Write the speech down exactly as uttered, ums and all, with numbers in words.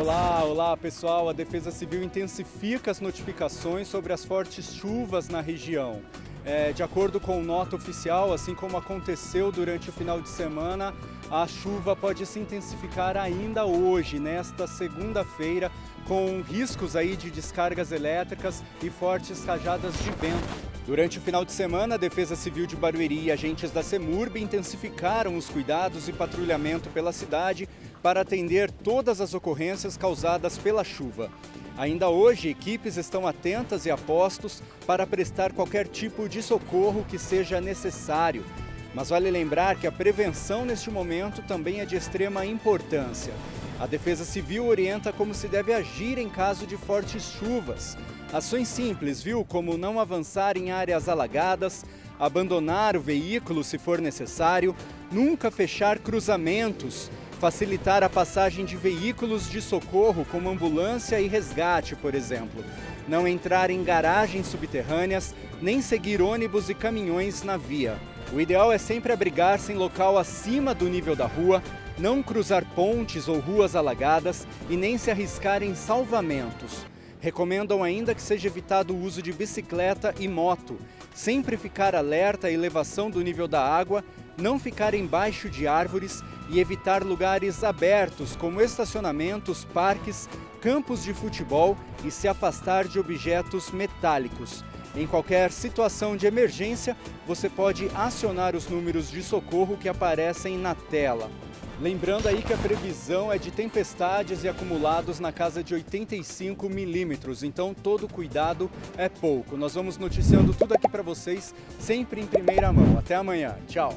Olá, olá pessoal, a Defesa Civil intensifica as notificações sobre as fortes chuvas na região. É, de acordo com nota oficial, assim como aconteceu durante o final de semana, a chuva pode se intensificar ainda hoje, nesta segunda-feira, com riscos aí de descargas elétricas e fortes rajadas de vento. Durante o final de semana, a Defesa Civil de Barueri e agentes da SEMURB intensificaram os cuidados e patrulhamento pela cidade para atender todas as ocorrências causadas pela chuva. Ainda hoje, equipes estão atentas e a postos para prestar qualquer tipo de socorro que seja necessário. Mas vale lembrar que a prevenção neste momento também é de extrema importância. A Defesa Civil orienta como se deve agir em caso de fortes chuvas. Ações simples, viu? Como não avançar em áreas alagadas, abandonar o veículo se for necessário, nunca fechar cruzamentos, facilitar a passagem de veículos de socorro como ambulância e resgate, por exemplo. Não entrar em garagens subterrâneas, nem seguir ônibus e caminhões na via. O ideal é sempre abrigar-se em local acima do nível da rua, não cruzar pontes ou ruas alagadas e nem se arriscar em salvamentos. Recomendam ainda que seja evitado o uso de bicicleta e moto, sempre ficar alerta à elevação do nível da água, não ficar embaixo de árvores e evitar lugares abertos como estacionamentos, parques, campos de futebol e se afastar de objetos metálicos. Em qualquer situação de emergência, você pode acionar os números de socorro que aparecem na tela. Lembrando aí que a previsão é de tempestades e acumulados na casa de oitenta e cinco milímetros, então todo cuidado é pouco. Nós vamos noticiando tudo aqui para vocês, sempre em primeira mão. Até amanhã, tchau!